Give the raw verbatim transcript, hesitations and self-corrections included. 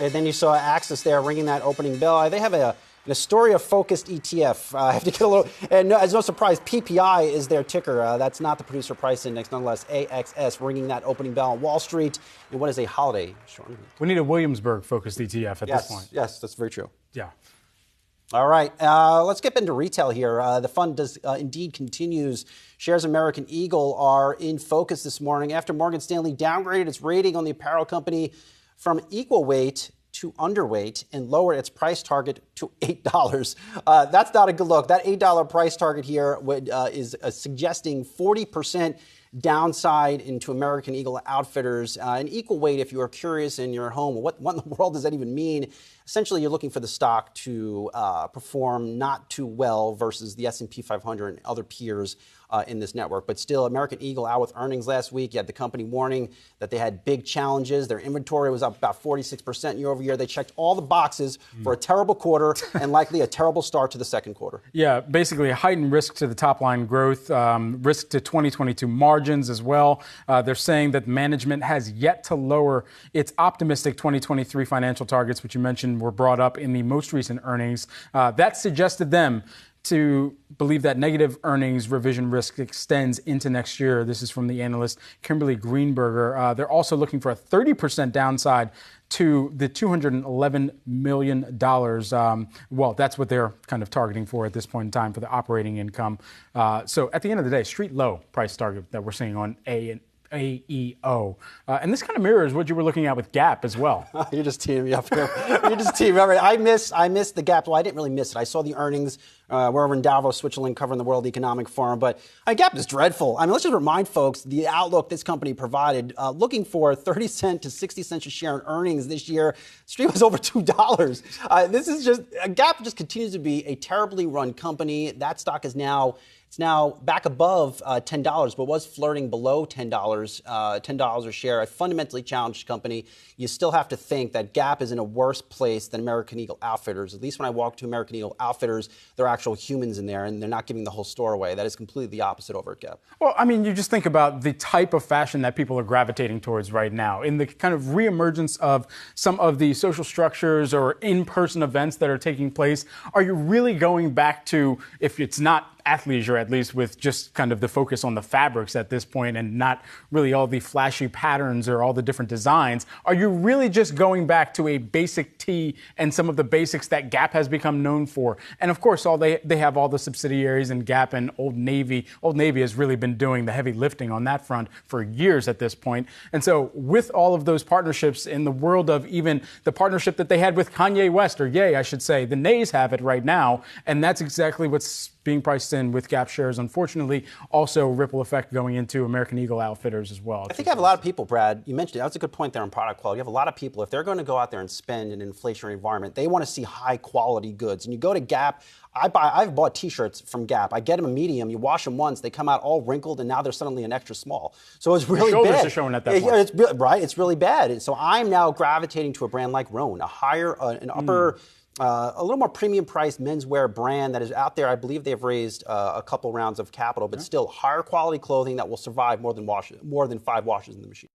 And then you saw A X S there ringing that opening bell. They have a, an Astoria-focused E T F. Uh, I have to get a little... And no, it's no surprise, P P I is their ticker. Uh, that's not the Producer Price Index. Nonetheless, A X S ringing that opening bell on Wall Street. And what is a holiday, Sean? We need a Williamsburg-focused E T F at yes, this point. Yes, that's very true. Yeah. All right, uh, let's get into retail here. Uh, the fund does uh, indeed continues. Shares of American Eagle are in focus this morning after Morgan Stanley downgraded its rating on the apparel company from equal weight to underweight and lowered its price target to eight dollars. Uh, that's not a good look. That eight dollar price target here would, uh, is uh, suggesting forty percent downside into American Eagle Outfitters. Uh, an equal weight, if you are curious and you're at home, what, what in the world does that even mean? Essentially, you're looking for the stock to uh, perform not too well versus the S and P five hundred and other peers uh, in this network. But still, American Eagle out with earnings last week. You had the company warning that they had big challenges. Their inventory was up about forty-six percent year over year. They checked all the boxes mm. for a terrible quarter and likely a terrible start to the second quarter. Yeah, basically a heightened risk to the top line growth, um, risk to twenty twenty-two margins. Margins as well. Uh, they're saying that management has yet to lower its optimistic twenty twenty-three financial targets, which you mentioned were brought up in the most recent earnings. Uh, that suggested them to believe that negative earnings revision risk extends into next year. This is from the analyst Kimberly Greenberger. Uh, they're also looking for a thirty percent downside to the two hundred eleven million dollars. Um, well, that's what they're kind of targeting for at this point in time for the operating income. Uh, so at the end of the day, street low price target that we're seeing on A and A E O. Uh, and this kind of mirrors what you were looking at with Gap as well. You're just teeing me up here. You're just teeing me up. I miss, I missed the Gap. Well, I didn't really miss it. I saw the earnings. Uh, we're over in Davos, Switzerland, covering the World Economic Forum. But uh, Gap is dreadful. I mean, let's just remind folks the outlook this company provided, uh, looking for thirty cent to sixty cents a share in earnings this year. Street was over two dollars. Uh, this is just, uh, Gap just continues to be a terribly run company. That stock is now... It's now back above uh, ten dollars, but was flirting below ten dollars, uh, ten dollars a share, a fundamentally challenged company. You still have to think that Gap is in a worse place than American Eagle Outfitters. At least when I walk to American Eagle Outfitters, there are actual humans in there, and they're not giving the whole store away. That is completely the opposite over at Gap. Well, I mean, you just think about the type of fashion that people are gravitating towards right now, in the kind of reemergence of some of the social structures or in-person events that are taking place. Are you really going back to, if it's not athleisure, at least, with just kind of the focus on the fabrics at this point and not really all the flashy patterns or all the different designs? Are you really just going back to a basic tee and some of the basics that Gap has become known for? And of course, all they, they have all the subsidiaries in Gap and Old Navy. Old Navy has really been doing the heavy lifting on that front for years at this point. And so with all of those partnerships in the world of even the partnership that they had with Kanye West, or Ye, I should say, the Nays have it right now. And that's exactly what's being priced in with Gap shares, unfortunately. Also, ripple effect going into American Eagle Outfitters as well. I think I have a lot of people, Brad, you mentioned it. That's a good point there on product quality. You have a lot of people, if they're going to go out there and spend in an inflationary environment, they want to see high-quality goods. And you go to Gap. I buy, I've bought T-shirts from Gap. I get them a medium. You wash them once. They come out all wrinkled, and now they're suddenly an extra small. So it's really Your shoulders bad. Shoulders are showing at that it, point. It's, right? It's really bad. And so I'm now gravitating to a brand like Rhone, a higher, uh, an upper... Mm. Uh, a little more premium-priced menswear brand that is out there. I believe they've raised uh, a couple rounds of capital, but yeah. still higher quality clothing that will survive more than wash, more than five washes in the machine.